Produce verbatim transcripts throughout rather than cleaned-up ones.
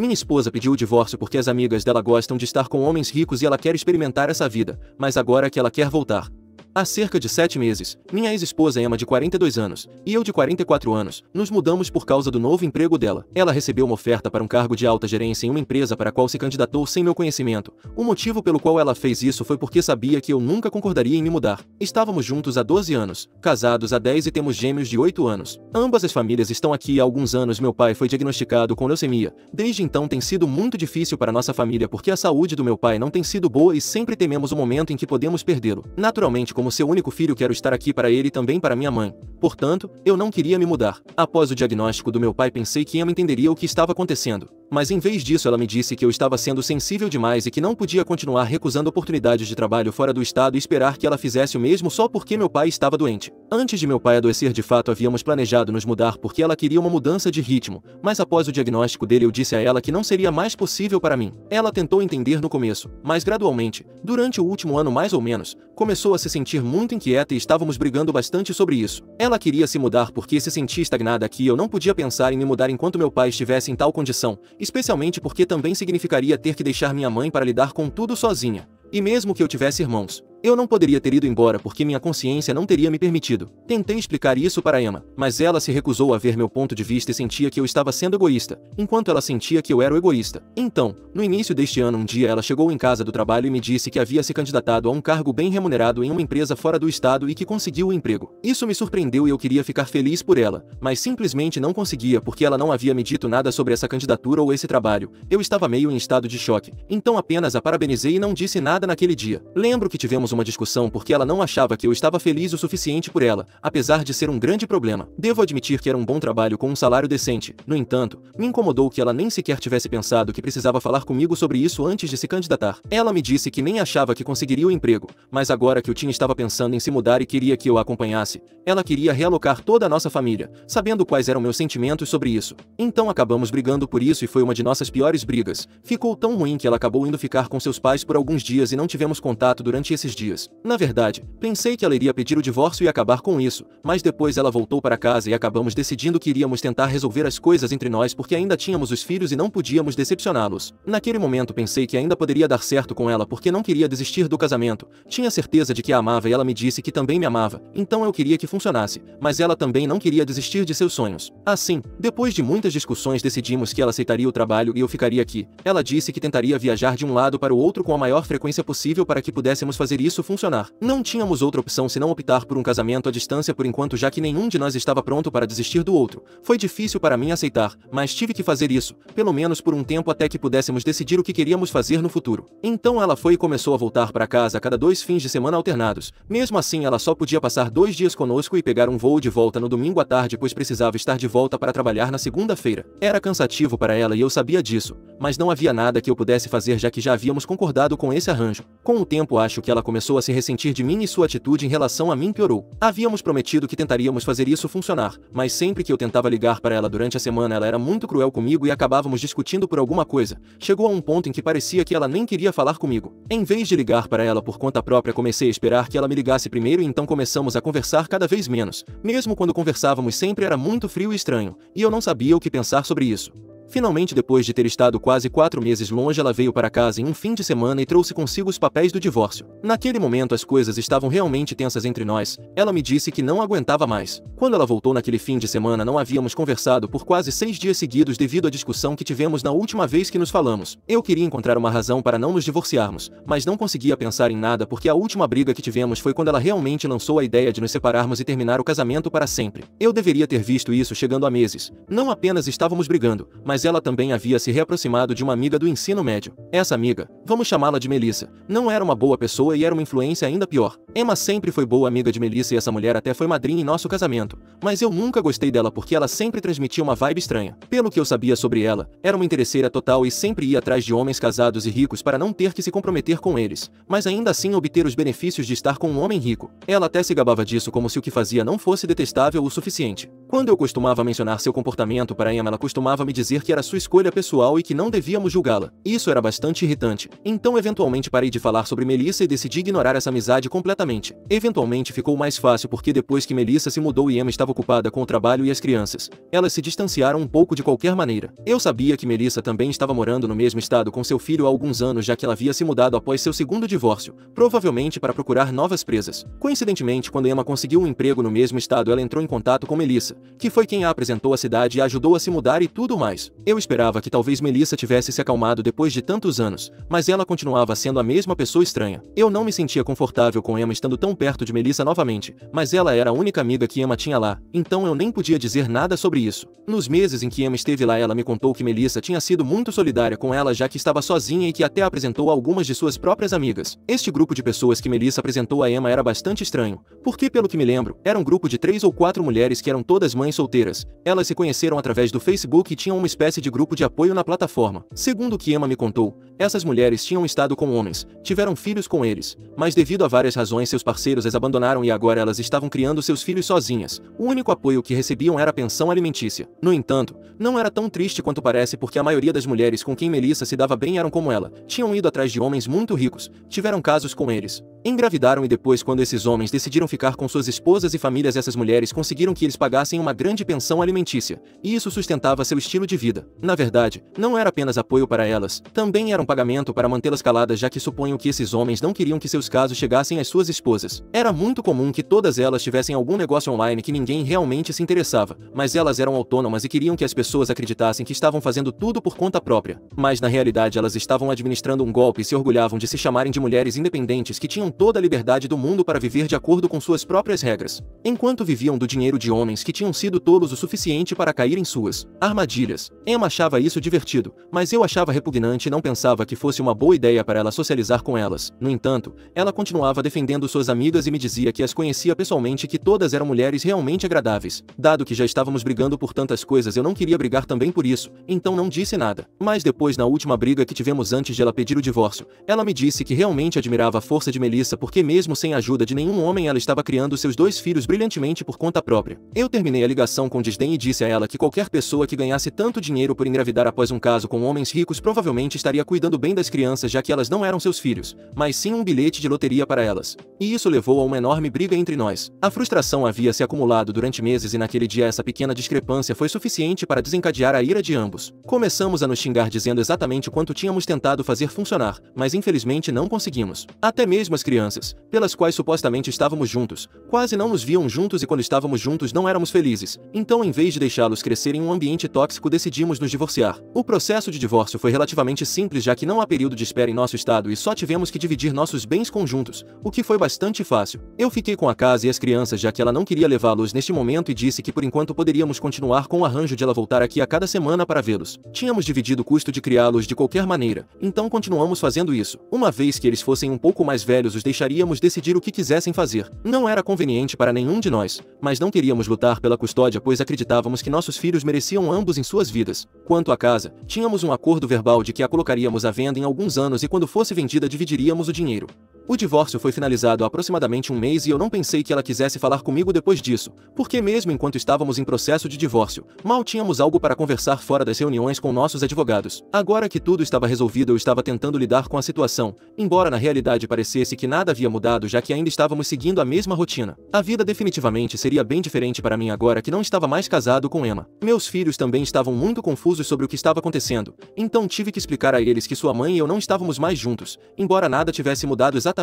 Minha esposa pediu o divórcio porque as amigas dela gostam de estar com homens ricos e ela quer experimentar essa vida, mas agora que ela quer voltar. Há cerca de sete meses, minha ex-esposa Emma de quarenta e dois anos, e eu de quarenta e quatro anos, nos mudamos por causa do novo emprego dela. Ela recebeu uma oferta para um cargo de alta gerência em uma empresa para a qual se candidatou sem meu conhecimento. O motivo pelo qual ela fez isso foi porque sabia que eu nunca concordaria em me mudar. Estávamos juntos há doze anos, casados há dez e temos gêmeos de oito anos. Ambas as famílias estão aqui há alguns anos. Meu pai foi diagnosticado com leucemia. Desde então tem sido muito difícil para nossa família porque a saúde do meu pai não tem sido boa e sempre tememos o momento em que podemos perdê-lo. Naturalmente, como seu único filho, quero estar aqui para ele e também para minha mãe. Portanto, eu não queria me mudar. Após o diagnóstico do meu pai, pensei que Emma entenderia o que estava acontecendo. Mas em vez disso, ela me disse que eu estava sendo sensível demais e que não podia continuar recusando oportunidades de trabalho fora do estado e esperar que ela fizesse o mesmo só porque meu pai estava doente. Antes de meu pai adoecer de fato, havíamos planejado nos mudar porque ela queria uma mudança de ritmo, mas após o diagnóstico dele eu disse a ela que não seria mais possível para mim. Ela tentou entender no começo, mas gradualmente, durante o último ano mais ou menos, começou a se sentir muito inquieta e estávamos brigando bastante sobre isso. Ela queria se mudar porque se sentia estagnada aqui e eu não podia pensar em me mudar enquanto meu pai estivesse em tal condição, especialmente porque também significaria ter que deixar minha mãe para lidar com tudo sozinha. E mesmo que eu tivesse irmãos, eu não poderia ter ido embora porque minha consciência não teria me permitido. Tentei explicar isso para Emma, mas ela se recusou a ver meu ponto de vista e sentia que eu estava sendo egoísta, enquanto ela sentia que eu era o egoísta. Então, no início deste ano, um dia ela chegou em casa do trabalho e me disse que havia se candidatado a um cargo bem remunerado em uma empresa fora do estado e que conseguiu o emprego. Isso me surpreendeu e eu queria ficar feliz por ela, mas simplesmente não conseguia porque ela não havia me dito nada sobre essa candidatura ou esse trabalho. Eu estava meio em estado de choque, então apenas a parabenizei e não disse nada naquele dia. Lembro que tivemos uma discussão porque ela não achava que eu estava feliz o suficiente por ela, apesar de ser um grande problema. Devo admitir que era um bom trabalho com um salário decente. No entanto, me incomodou que ela nem sequer tivesse pensado que precisava falar comigo sobre isso antes de se candidatar. Ela me disse que nem achava que conseguiria o emprego, mas agora que o Tim estava pensando em se mudar e queria que eu a acompanhasse, ela queria realocar toda a nossa família, sabendo quais eram meus sentimentos sobre isso. Então acabamos brigando por isso e foi uma de nossas piores brigas. Ficou tão ruim que ela acabou indo ficar com seus pais por alguns dias e não tivemos contato durante esses dias. Na verdade, pensei que ela iria pedir o divórcio e acabar com isso, mas depois ela voltou para casa e acabamos decidindo que iríamos tentar resolver as coisas entre nós porque ainda tínhamos os filhos e não podíamos decepcioná-los. Naquele momento pensei que ainda poderia dar certo com ela porque não queria desistir do casamento. Tinha certeza de que a amava e ela me disse que também me amava, então eu queria que funcionasse, mas ela também não queria desistir de seus sonhos. Assim, depois de muitas discussões decidimos que ela aceitaria o trabalho e eu ficaria aqui. Ela disse que tentaria viajar de um lado para o outro com a maior frequência possível para que pudéssemos fazer isso funcionar. Não tínhamos outra opção senão optar por um casamento à distância por enquanto, já que nenhum de nós estava pronto para desistir do outro. Foi difícil para mim aceitar, mas tive que fazer isso, pelo menos por um tempo até que pudéssemos decidir o que queríamos fazer no futuro. Então ela foi e começou a voltar para casa a cada dois fins de semana alternados. Mesmo assim, ela só podia passar dois dias conosco e pegar um voo de volta no domingo à tarde, pois precisava estar de volta para trabalhar na segunda-feira. Era cansativo para ela e eu sabia disso, mas não havia nada que eu pudesse fazer já que já havíamos concordado com esse arranjo. Com o tempo, acho que ela começou a se ressentir de mim e sua atitude em relação a mim piorou. Havíamos prometido que tentaríamos fazer isso funcionar, mas sempre que eu tentava ligar para ela durante a semana, ela era muito cruel comigo e acabávamos discutindo por alguma coisa. Chegou a um ponto em que parecia que ela nem queria falar comigo. Em vez de ligar para ela por conta própria, comecei a esperar que ela me ligasse primeiro e então começamos a conversar cada vez menos. Mesmo quando conversávamos, sempre era muito frio e estranho, e eu não sabia o que pensar sobre isso. Finalmente, depois de ter estado quase quatro meses longe, ela veio para casa em um fim de semana e trouxe consigo os papéis do divórcio. Naquele momento, as coisas estavam realmente tensas entre nós. Ela me disse que não aguentava mais. Quando ela voltou naquele fim de semana, não havíamos conversado por quase seis dias seguidos devido à discussão que tivemos na última vez que nos falamos. Eu queria encontrar uma razão para não nos divorciarmos, mas não conseguia pensar em nada porque a última briga que tivemos foi quando ela realmente lançou a ideia de nos separarmos e terminar o casamento para sempre. Eu deveria ter visto isso chegando há meses. Não apenas estávamos brigando, mas Mas ela também havia se reaproximado de uma amiga do ensino médio. Essa amiga, vamos chamá-la de Melissa, não era uma boa pessoa e era uma influência ainda pior. Emma sempre foi boa amiga de Melissa e essa mulher até foi madrinha em nosso casamento, mas eu nunca gostei dela porque ela sempre transmitia uma vibe estranha. Pelo que eu sabia sobre ela, era uma interesseira total e sempre ia atrás de homens casados e ricos para não ter que se comprometer com eles, mas ainda assim obter os benefícios de estar com um homem rico. Ela até se gabava disso como se o que fazia não fosse detestável o suficiente. Quando eu costumava mencionar seu comportamento para Emma, ela costumava me dizer que era sua escolha pessoal e que não devíamos julgá-la. Isso era bastante irritante. Então eventualmente parei de falar sobre Melissa e decidi ignorar essa amizade completamente. Eventualmente ficou mais fácil porque depois que Melissa se mudou e Emma estava ocupada com o trabalho e as crianças, elas se distanciaram um pouco de qualquer maneira. Eu sabia que Melissa também estava morando no mesmo estado com seu filho há alguns anos, já que ela havia se mudado após seu segundo divórcio, provavelmente para procurar novas presas. Coincidentemente, quando Emma conseguiu um emprego no mesmo estado, ela entrou em contato com Melissa, que foi quem a apresentou à cidade e a ajudou a se mudar e tudo mais. Eu esperava que talvez Melissa tivesse se acalmado depois de tantos anos, mas ela continuava sendo a mesma pessoa estranha. Eu não me sentia confortável com Emma estando tão perto de Melissa novamente, mas ela era a única amiga que Emma tinha lá, então eu nem podia dizer nada sobre isso. Nos meses em que Emma esteve lá, ela me contou que Melissa tinha sido muito solidária com ela, já que estava sozinha, e que até apresentou algumas de suas próprias amigas. Este grupo de pessoas que Melissa apresentou a Emma era bastante estranho, porque, pelo que me lembro, era um grupo de três ou quatro mulheres que eram todas mães solteiras. Elas se conheceram através do Facebook e tinham uma espécie de grupo de apoio na plataforma. Segundo o que Emma me contou, essas mulheres tinham estado com homens, tiveram filhos com eles, mas devido a várias razões seus parceiros as abandonaram e agora elas estavam criando seus filhos sozinhas. O único apoio que recebiam era a pensão alimentícia. No entanto, não era tão triste quanto parece, porque a maioria das mulheres com quem Melissa se dava bem eram como ela, tinham ido atrás de homens muito ricos, tiveram casos com eles, engravidaram e depois, quando esses homens decidiram ficar com suas esposas e famílias, essas mulheres conseguiram que eles pagassem uma grande pensão alimentícia, e isso sustentava seu estilo de vida. Na verdade, não era apenas apoio para elas, também era um pagamento para mantê-las caladas, já que suponho que esses homens não queriam que seus casos chegassem às suas esposas. Era muito comum que todas elas tivessem algum negócio online que ninguém realmente se interessava, mas elas eram autônomas e queriam que as pessoas acreditassem que estavam fazendo tudo por conta própria. Mas na realidade elas estavam administrando um golpe e se orgulhavam de se chamarem de mulheres independentes que tinham toda a liberdade do mundo para viver de acordo com suas próprias regras, enquanto viviam do dinheiro de homens que tinham tinham sido tolos o suficiente para cair em suas armadilhas. Emma achava isso divertido, mas eu achava repugnante e não pensava que fosse uma boa ideia para ela socializar com elas. No entanto, ela continuava defendendo suas amigas e me dizia que as conhecia pessoalmente e que todas eram mulheres realmente agradáveis. Dado que já estávamos brigando por tantas coisas, eu não queria brigar também por isso, então não disse nada. Mas depois, na última briga que tivemos antes de ela pedir o divórcio, ela me disse que realmente admirava a força de Melissa, porque mesmo sem a ajuda de nenhum homem ela estava criando seus dois filhos brilhantemente por conta própria. Eu terminei Terminei a ligação com desdém e disse a ela que qualquer pessoa que ganhasse tanto dinheiro por engravidar após um caso com homens ricos provavelmente estaria cuidando bem das crianças, já que elas não eram seus filhos, mas sim um bilhete de loteria para elas. E isso levou a uma enorme briga entre nós. A frustração havia se acumulado durante meses e naquele dia essa pequena discrepância foi suficiente para desencadear a ira de ambos. Começamos a nos xingar dizendo exatamente o quanto tínhamos tentado fazer funcionar, mas infelizmente não conseguimos. Até mesmo as crianças, pelas quais supostamente estávamos juntos, quase não nos viam juntos e quando estávamos juntos não éramos felizes. Felizes. Então, em vez de deixá-los crescerem em um ambiente tóxico, decidimos nos divorciar. O processo de divórcio foi relativamente simples, já que não há período de espera em nosso estado e só tivemos que dividir nossos bens conjuntos, o que foi bastante fácil. Eu fiquei com a casa e as crianças, já que ela não queria levá-los neste momento e disse que por enquanto poderíamos continuar com o arranjo de ela voltar aqui a cada semana para vê-los. Tínhamos dividido o custo de criá-los de qualquer maneira, então continuamos fazendo isso. Uma vez que eles fossem um pouco mais velhos, os deixaríamos decidir o que quisessem fazer. Não era conveniente para nenhum de nós, mas não queríamos lutar pela custódia, pois acreditávamos que nossos filhos mereciam ambos em suas vidas. Quanto à casa, tínhamos um acordo verbal de que a colocaríamos à venda em alguns anos e quando fosse vendida dividiríamos o dinheiro. O divórcio foi finalizado há aproximadamente um mês e eu não pensei que ela quisesse falar comigo depois disso, porque mesmo enquanto estávamos em processo de divórcio, mal tínhamos algo para conversar fora das reuniões com nossos advogados. Agora que tudo estava resolvido, eu estava tentando lidar com a situação, embora na realidade parecesse que nada havia mudado, já que ainda estávamos seguindo a mesma rotina. A vida definitivamente seria bem diferente para mim agora que não estava mais casado com Emma. Meus filhos também estavam muito confusos sobre o que estava acontecendo, então tive que explicar a eles que sua mãe e eu não estávamos mais juntos, embora nada tivesse mudado exatamente.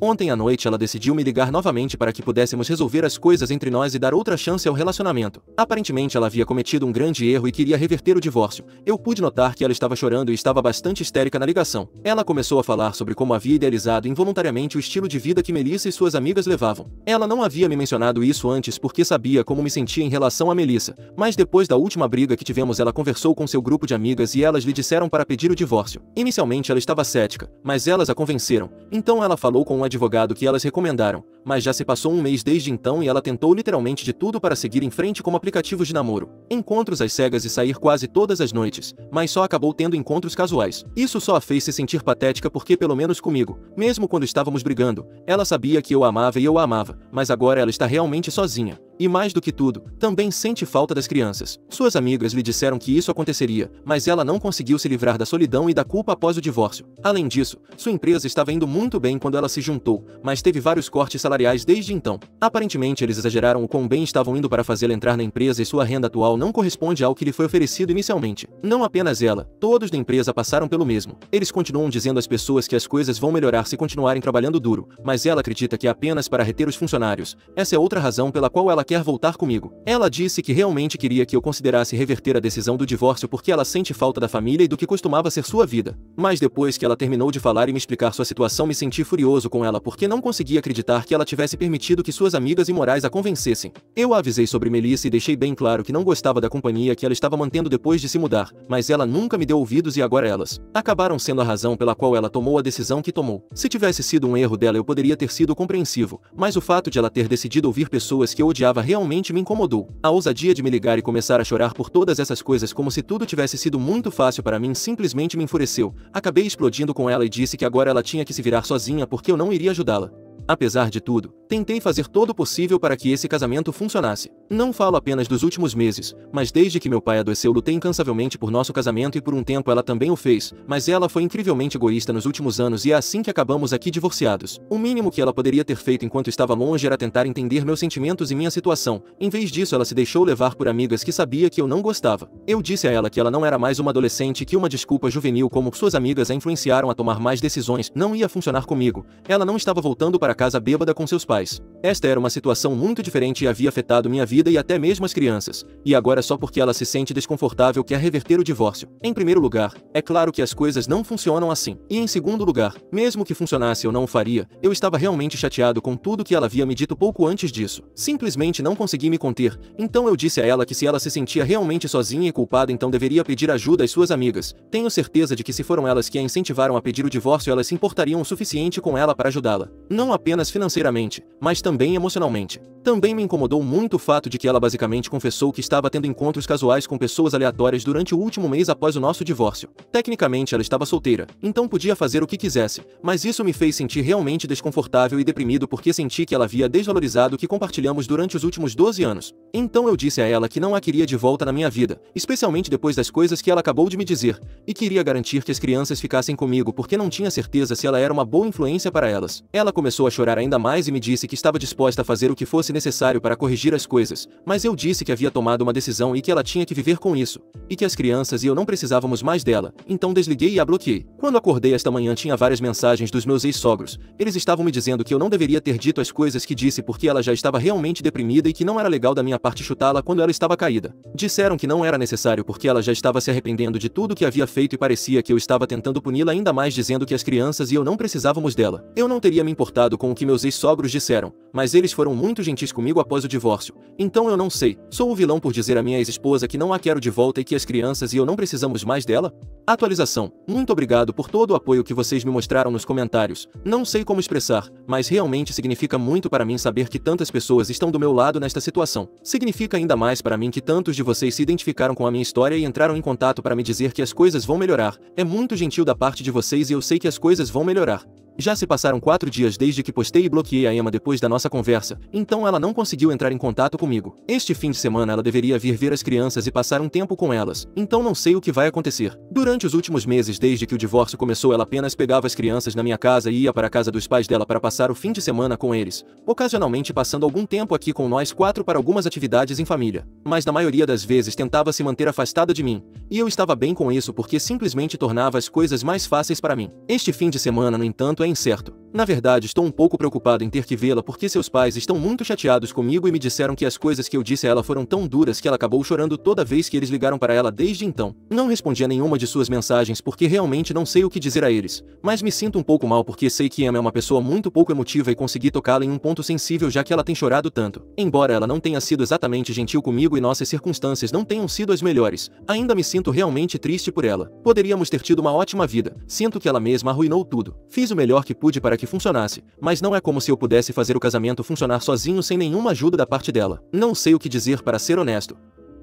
Ontem à noite ela decidiu me ligar novamente para que pudéssemos resolver as coisas entre nós e dar outra chance ao relacionamento. Aparentemente ela havia cometido um grande erro e queria reverter o divórcio. Eu pude notar que ela estava chorando e estava bastante histérica na ligação. Ela começou a falar sobre como havia idealizado involuntariamente o estilo de vida que Melissa e suas amigas levavam. Ela não havia me mencionado isso antes porque sabia como me sentia em relação a Melissa, mas depois da última briga que tivemos ela conversou com seu grupo de amigas e elas lhe disseram para pedir o divórcio. Inicialmente ela estava cética, mas elas a convenceram, então ela falou com um advogado que elas recomendaram, mas já se passou um mês desde então e ela tentou literalmente de tudo para seguir em frente como aplicativos de namoro, encontros às cegas e sair quase todas as noites, mas só acabou tendo encontros casuais. Isso só a fez se sentir patética porque, pelo menos comigo, mesmo quando estávamos brigando, ela sabia que eu a amava e eu a amava, mas agora ela está realmente sozinha. E mais do que tudo, também sente falta das crianças. Suas amigas lhe disseram que isso aconteceria, mas ela não conseguiu se livrar da solidão e da culpa após o divórcio. Além disso, sua empresa estava indo muito bem quando ela se juntou, mas teve vários cortes salariais desde então. Aparentemente, eles exageraram o quão bem estavam indo para fazê-la entrar na empresa e sua renda atual não corresponde ao que lhe foi oferecido inicialmente. Não apenas ela, todos da empresa passaram pelo mesmo. Eles continuam dizendo às pessoas que as coisas vão melhorar se continuarem trabalhando duro, mas ela acredita que é apenas para reter os funcionários. Essa é outra razão pela qual ela quer voltar comigo. Ela disse que realmente queria que eu considerasse reverter a decisão do divórcio porque ela sente falta da família e do que costumava ser sua vida. Mas depois que ela terminou de falar e me explicar sua situação, me senti furioso com ela porque não conseguia acreditar que ela tivesse permitido que suas amigas e morais a convencessem. Eu a avisei sobre Melissa e deixei bem claro que não gostava da companhia que ela estava mantendo depois de se mudar, mas ela nunca me deu ouvidos e agora elas acabaram sendo a razão pela qual ela tomou a decisão que tomou. Se tivesse sido um erro dela, eu poderia ter sido compreensivo, mas o fato de ela ter decidido ouvir pessoas que eu odiava realmente me incomodou. A ousadia de me ligar e começar a chorar por todas essas coisas como se tudo tivesse sido muito fácil para mim simplesmente me enfureceu. Acabei explodindo com ela e disse que agora ela tinha que se virar sozinha porque eu não iria ajudá-la. Apesar de tudo, tentei fazer todo o possível para que esse casamento funcionasse. Não falo apenas dos últimos meses, mas desde que meu pai adoeceu lutei incansavelmente por nosso casamento e por um tempo ela também o fez, mas ela foi incrivelmente egoísta nos últimos anos e é assim que acabamos aqui divorciados. O mínimo que ela poderia ter feito enquanto estava longe era tentar entender meus sentimentos e minha situação. Em vez disso, ela se deixou levar por amigas que sabia que eu não gostava. Eu disse a ela que ela não era mais uma adolescente e que uma desculpa juvenil como suas amigas a influenciaram a tomar mais decisões não ia funcionar comigo. Ela não estava voltando para casa bêbada com seus pais. Esta era uma situação muito diferente e havia afetado minha vida e até mesmo as crianças, e agora só porque ela se sente desconfortável quer reverter o divórcio. Em primeiro lugar, é claro que as coisas não funcionam assim, e em segundo lugar, mesmo que funcionasse eu não o faria, eu estava realmente chateado com tudo que ela havia me dito pouco antes disso. Simplesmente não consegui me conter, então eu disse a ela que se ela se sentia realmente sozinha e culpada então deveria pedir ajuda às suas amigas. Tenho certeza de que se foram elas que a incentivaram a pedir o divórcio elas se importariam o suficiente com ela para ajudá-la, não apenas financeiramente, mas também emocionalmente. Também me incomodou muito o fato de que ela basicamente confessou que estava tendo encontros casuais com pessoas aleatórias durante o último mês após o nosso divórcio. Tecnicamente ela estava solteira, então podia fazer o que quisesse, mas isso me fez sentir realmente desconfortável e deprimido porque senti que ela havia desvalorizado o que compartilhamos durante os últimos doze anos. Então eu disse a ela que não a queria de volta na minha vida, especialmente depois das coisas que ela acabou de me dizer, e queria garantir que as crianças ficassem comigo porque não tinha certeza se ela era uma boa influência para elas. Ela começou a chorar ainda mais e me disse que estava disposta a fazer o que fosse necessário para corrigir as coisas, mas eu disse que havia tomado uma decisão e que ela tinha que viver com isso, e que as crianças e eu não precisávamos mais dela, então desliguei e a bloqueei. Quando acordei esta manhã tinha várias mensagens dos meus ex-sogros. Eles estavam me dizendo que eu não deveria ter dito as coisas que disse porque ela já estava realmente deprimida e que não era legal da minha parte chutá-la quando ela estava caída. Disseram que não era necessário porque ela já estava se arrependendo de tudo que havia feito e parecia que eu estava tentando puni-la ainda mais dizendo que as crianças e eu não precisávamos dela. Eu não teria me importado com o que meus ex-sogros disseram, mas eles foram muito gentis comigo após o divórcio. Então eu não sei, sou o vilão por dizer à minha ex-esposa que não a quero de volta e que as crianças e eu não precisamos mais dela? Atualização. Muito obrigado por todo o apoio que vocês me mostraram nos comentários. Não sei como expressar, mas realmente significa muito para mim saber que tantas pessoas estão do meu lado nesta situação. Significa ainda mais para mim que tantos de vocês se identificaram com a minha história e entraram em contato para me dizer que as coisas vão melhorar. É muito gentil da parte de vocês e eu sei que as coisas vão melhorar. Já se passaram quatro dias desde que postei e bloqueei a Emma depois da nossa conversa, então ela não conseguiu entrar em contato comigo. Este fim de semana ela deveria vir ver as crianças e passar um tempo com elas, então não sei o que vai acontecer. Durante os últimos meses desde que o divórcio começou ela apenas pegava as crianças na minha casa e ia para a casa dos pais dela para passar o fim de semana com eles, ocasionalmente passando algum tempo aqui com nós quatro para algumas atividades em família. Mas na maioria das vezes tentava se manter afastada de mim, e eu estava bem com isso porque simplesmente tornava as coisas mais fáceis para mim. Este fim de semana, no entanto, é incerto. Na verdade, estou um pouco preocupado em ter que vê-la porque seus pais estão muito chateados comigo e me disseram que as coisas que eu disse a ela foram tão duras que ela acabou chorando toda vez que eles ligaram para ela desde então. Não respondi a nenhuma de suas mensagens porque realmente não sei o que dizer a eles, mas me sinto um pouco mal porque sei que Emma é uma pessoa muito pouco emotiva e consegui tocá-la em um ponto sensível já que ela tem chorado tanto. Embora ela não tenha sido exatamente gentil comigo e nossas circunstâncias não tenham sido as melhores, ainda me sinto realmente triste por ela. Poderíamos ter tido uma ótima vida, sinto que ela mesma arruinou tudo. Fiz o melhor que pude para que funcionasse, mas não é como se eu pudesse fazer o casamento funcionar sozinho sem nenhuma ajuda da parte dela. Não sei o que dizer para ser honesto.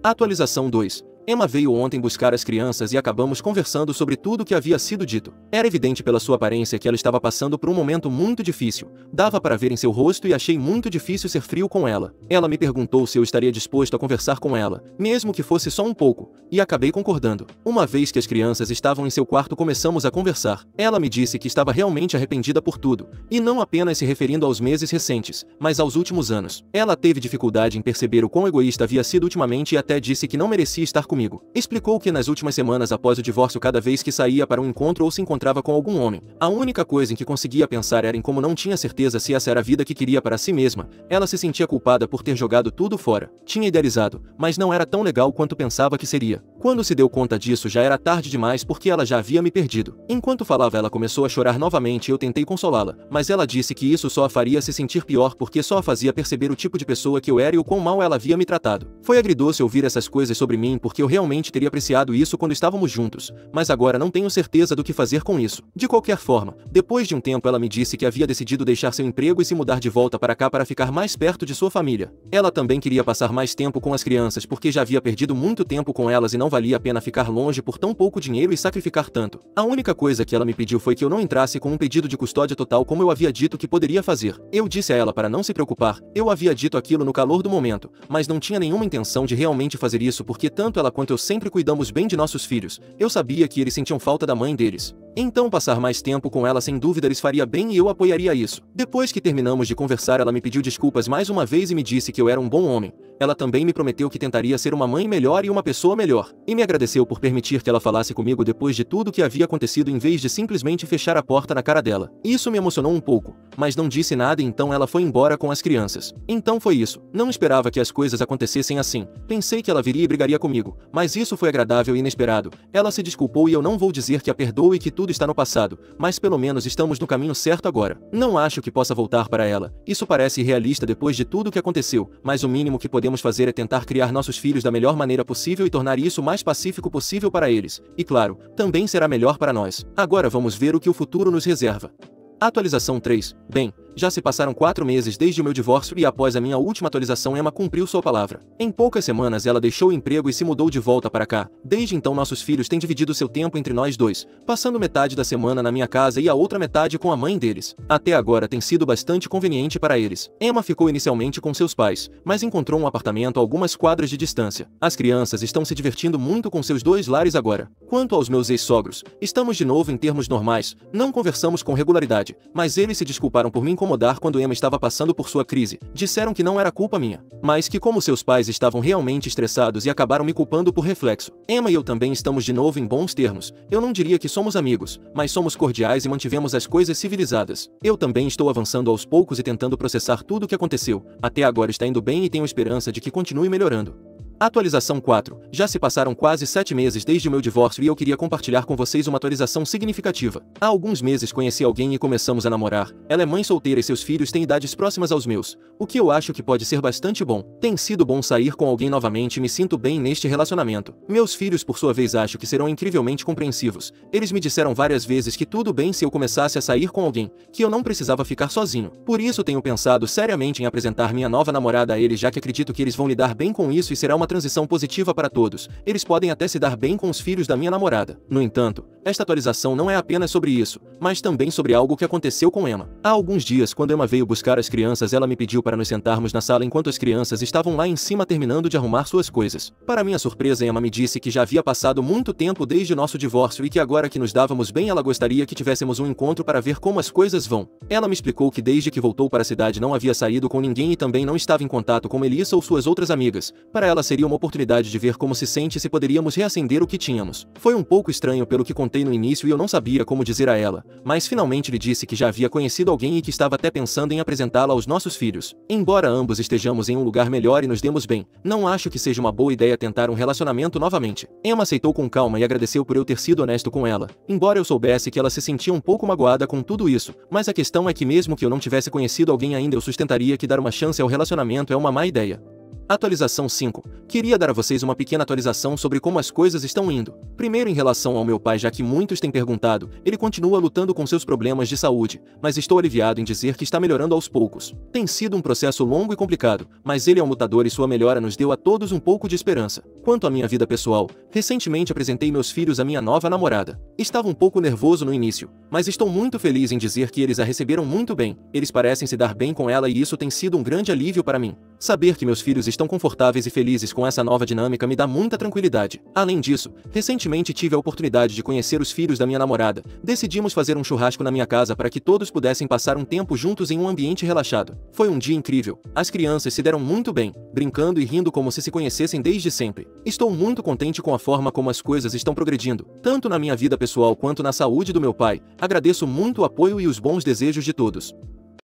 Atualização dois. Emma veio ontem buscar as crianças e acabamos conversando sobre tudo o que havia sido dito. Era evidente pela sua aparência que ela estava passando por um momento muito difícil. Dava para ver em seu rosto e achei muito difícil ser frio com ela. Ela me perguntou se eu estaria disposto a conversar com ela, mesmo que fosse só um pouco, e acabei concordando. Uma vez que as crianças estavam em seu quarto, começamos a conversar. Ela me disse que estava realmente arrependida por tudo, e não apenas se referindo aos meses recentes, mas aos últimos anos. Ela teve dificuldade em perceber o quão egoísta havia sido ultimamente e até disse que não merecia estar comigo. Explicou que nas últimas semanas após o divórcio, cada vez que saía para um encontro ou se encontrava com algum homem, a única coisa em que conseguia pensar era em como não tinha certeza se essa era a vida que queria para si mesma. Ela se sentia culpada por ter jogado tudo fora. Tinha idealizado, mas não era tão legal quanto pensava que seria. Quando se deu conta disso, já era tarde demais porque ela já havia me perdido. Enquanto falava, ela começou a chorar novamente e eu tentei consolá-la, mas ela disse que isso só a faria se sentir pior porque só a fazia perceber o tipo de pessoa que eu era e o quão mal ela havia me tratado. Foi agridoce ouvir essas coisas sobre mim porque eu realmente teria apreciado isso quando estávamos juntos, mas agora não tenho certeza do que fazer com isso. De qualquer forma, depois de um tempo ela me disse que havia decidido deixar seu emprego e se mudar de volta para cá para ficar mais perto de sua família. Ela também queria passar mais tempo com as crianças porque já havia perdido muito tempo com elas e não valia a pena ficar longe por tão pouco dinheiro e sacrificar tanto. A única coisa que ela me pediu foi que eu não entrasse com um pedido de custódia total como eu havia dito que poderia fazer. Eu disse a ela para não se preocupar, eu havia dito aquilo no calor do momento, mas não tinha nenhuma intenção de realmente fazer isso porque tanto ela quanto eu sempre cuidamos bem de nossos filhos. Eu sabia que eles sentiam falta da mãe deles. Então passar mais tempo com ela sem dúvida lhes faria bem e eu apoiaria isso. Depois que terminamos de conversar, ela me pediu desculpas mais uma vez e me disse que eu era um bom homem. Ela também me prometeu que tentaria ser uma mãe melhor e uma pessoa melhor, e me agradeceu por permitir que ela falasse comigo depois de tudo que havia acontecido em vez de simplesmente fechar a porta na cara dela. Isso me emocionou um pouco, mas não disse nada e então ela foi embora com as crianças. Então foi isso. Não esperava que as coisas acontecessem assim. Pensei que ela viria e brigaria comigo, mas isso foi agradável e inesperado. Ela se desculpou e eu não vou dizer que a perdoo e que tudo está no passado, mas pelo menos estamos no caminho certo agora. Não acho que possa voltar para ela. Isso parece irrealista depois de tudo que aconteceu, mas o mínimo que podemos podemos fazer é tentar criar nossos filhos da melhor maneira possível e tornar isso o mais pacífico possível para eles. E claro, também será melhor para nós. Agora vamos ver o que o futuro nos reserva. Atualização três. Bem, já se passaram quatro meses desde o meu divórcio e após a minha última atualização, Emma cumpriu sua palavra. Em poucas semanas ela deixou o emprego e se mudou de volta para cá. Desde então nossos filhos têm dividido seu tempo entre nós dois, passando metade da semana na minha casa e a outra metade com a mãe deles. Até agora tem sido bastante conveniente para eles. Emma ficou inicialmente com seus pais, mas encontrou um apartamento a algumas quadras de distância. As crianças estão se divertindo muito com seus dois lares agora. Quanto aos meus ex-sogros, estamos de novo em termos normais, não conversamos com regularidade, mas eles se desculparam por mim como incomodar quando Emma estava passando por sua crise. Disseram que não era culpa minha, mas que como seus pais estavam realmente estressados e acabaram me culpando por reflexo. Emma e eu também estamos de novo em bons termos. Eu não diria que somos amigos, mas somos cordiais e mantivemos as coisas civilizadas. Eu também estou avançando aos poucos e tentando processar tudo o que aconteceu. Até agora está indo bem e tenho esperança de que continue melhorando. Atualização quatro. Já se passaram quase sete meses desde o meu divórcio e eu queria compartilhar com vocês uma atualização significativa. Há alguns meses conheci alguém e começamos a namorar. Ela é mãe solteira e seus filhos têm idades próximas aos meus, o que eu acho que pode ser bastante bom. Tem sido bom sair com alguém novamente e me sinto bem neste relacionamento. Meus filhos, por sua vez, acho que serão incrivelmente compreensivos. Eles me disseram várias vezes que tudo bem se eu começasse a sair com alguém, que eu não precisava ficar sozinho. Por isso tenho pensado seriamente em apresentar minha nova namorada a eles, já que acredito que eles vão lidar bem com isso e será uma transição positiva para todos. Eles podem até se dar bem com os filhos da minha namorada. No entanto, esta atualização não é apenas sobre isso, mas também sobre algo que aconteceu com Emma. Há alguns dias, quando Emma veio buscar as crianças, ela me pediu para nos sentarmos na sala enquanto as crianças estavam lá em cima terminando de arrumar suas coisas. Para minha surpresa, Emma me disse que já havia passado muito tempo desde nosso divórcio e que agora que nos dávamos bem, ela gostaria que tivéssemos um encontro para ver como as coisas vão. Ela me explicou que desde que voltou para a cidade não havia saído com ninguém e também não estava em contato com Melissa ou suas outras amigas. Para ela seria uma oportunidade de ver como se sente e se poderíamos reacender o que tínhamos. Foi um pouco estranho pelo que contei no início e eu não sabia como dizer a ela, mas finalmente lhe disse que já havia conhecido alguém e que estava até pensando em apresentá-la aos nossos filhos. Embora ambos estejamos em um lugar melhor e nos demos bem, não acho que seja uma boa ideia tentar um relacionamento novamente. Emma aceitou com calma e agradeceu por eu ter sido honesto com ela, embora eu soubesse que ela se sentia um pouco magoada com tudo isso, mas a questão é que mesmo que eu não tivesse conhecido alguém ainda, eu sustentaria que dar uma chance ao relacionamento é uma má ideia. Atualização cinco. Queria dar a vocês uma pequena atualização sobre como as coisas estão indo. Primeiro, em relação ao meu pai, já que muitos têm perguntado, ele continua lutando com seus problemas de saúde, mas estou aliviado em dizer que está melhorando aos poucos. Tem sido um processo longo e complicado, mas ele é um lutador e sua melhora nos deu a todos um pouco de esperança. Quanto à minha vida pessoal, recentemente apresentei meus filhos à minha nova namorada. Estava um pouco nervoso no início, mas estou muito feliz em dizer que eles a receberam muito bem. Eles parecem se dar bem com ela e isso tem sido um grande alívio para mim. Saber que meus filhos estão confortáveis e felizes com essa nova dinâmica me dá muita tranquilidade. Além disso, recentemente tive a oportunidade de conhecer os filhos da minha namorada. Decidimos fazer um churrasco na minha casa para que todos pudessem passar um tempo juntos em um ambiente relaxado. Foi um dia incrível. As crianças se deram muito bem, brincando e rindo como se se conhecessem desde sempre. Estou muito contente com a forma como as coisas estão progredindo, tanto na minha vida pessoal quanto na saúde do meu pai. Agradeço muito o apoio e os bons desejos de todos.